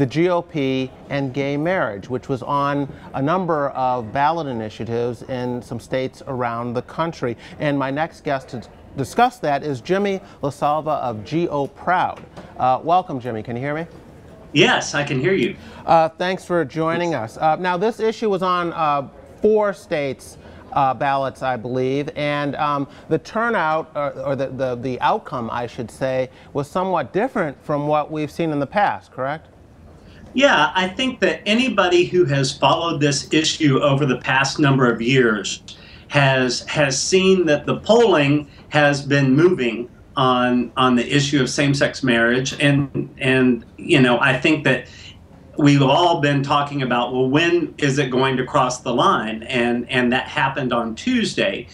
the GOP and gay marriage, which was on a number of ballot initiatives in some states around the country. And my next guest to discuss that is Jimmy LaSalvia of GOProud. Welcome, Jimmy. Can you hear me? Yes, I can hear you. Thanks for joining us. Now, this issue was on 4 states' ballots, I believe, and the turnout, or the outcome, I should say, was somewhat different from what we've seen in the past, correct? Yeah, I think that anybody who has followed this issue over the past number of years has seen that the polling has been moving on the issue of same-sex marriage, and you know, I think that we've all been talking about, well, when is it going to cross the line? And that happened on Tuesday.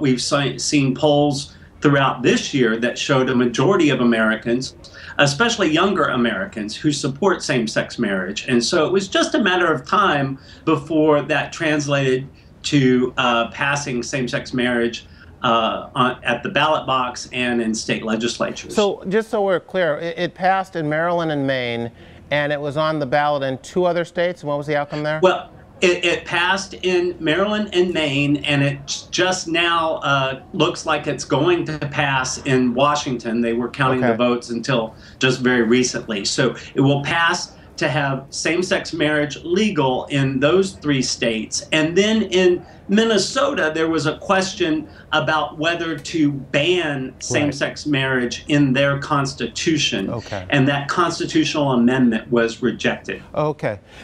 We've seen polls throughout this year that showed a majority of Americans, especially younger Americans, who support same-sex marriage. And so it was just a matter of time before that translated to passing same-sex marriage at the ballot box and in state legislatures. So just so we're clear, it passed in Maryland and Maine, and it was on the ballot in 2 other states. What was the outcome there? Well, it passed in Maryland and Maine, and it just now looks like it's going to pass in Washington. They were counting the votes until just very recently. So it will pass to have same-sex marriage legal in those 3 states. And then in Minnesota, there was a question about whether to ban same-sex marriage in their constitution. And that constitutional amendment was rejected.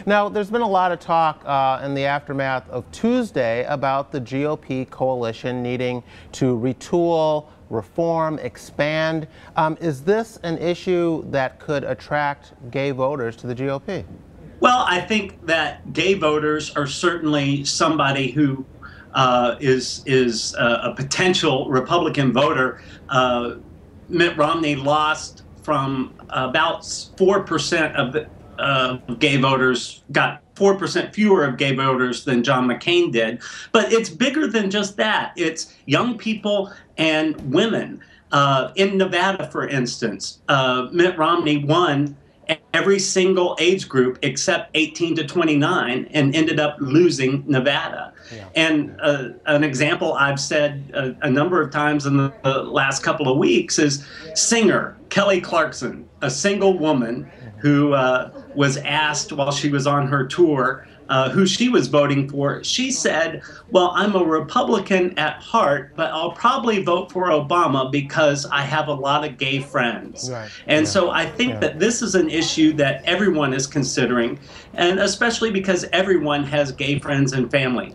Now, there's been a lot of talk in the aftermath of Tuesday about the GOP coalition needing to retool, reform, expand. Is this an issue that could attract gay voters to the GOP? Well, I think that gay voters are certainly somebody who is a potential Republican voter. Mitt Romney lost from about 4% of the gay voters, got 4% fewer of gay voters than John McCain did. But it's bigger than just that. It's young people and women. In Nevada, for instance, Mitt Romney won every single age group except 18 to 29 and ended up losing Nevada. And an example I've said a number of times in the last couple of weeks is singer Kelly Clarkson, a single woman who was asked while she was on her tour who she was voting for. She said, well, I'm a Republican at heart, but I'll probably vote for Obama because I have a lot of gay friends. And so I think that this is an issue that everyone is considering, and especially because everyone has gay friends and family.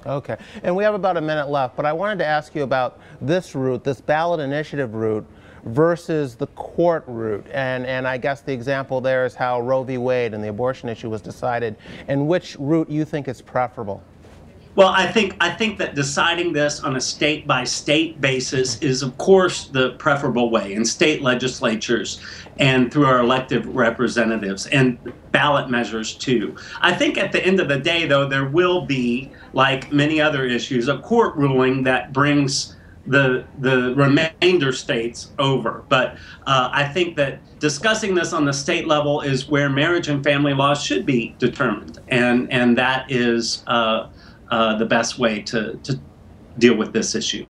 And we have about a minute left, but I wanted to ask you about this route, this ballot initiative route, versus the court route. And I guess the example there is how Roe v. Wade and the abortion issue was decided, and which route you think is preferable. Well, I think that deciding this on a state-by-state basis is, of course, the preferable way in state legislatures and through our elective representatives and ballot measures, too. I think at the end of the day, though, there will be, like many other issues, a court ruling that brings the remainder states over. But I think that discussing this on the state level is where marriage and family law should be determined, and that is the best way to deal with this issue.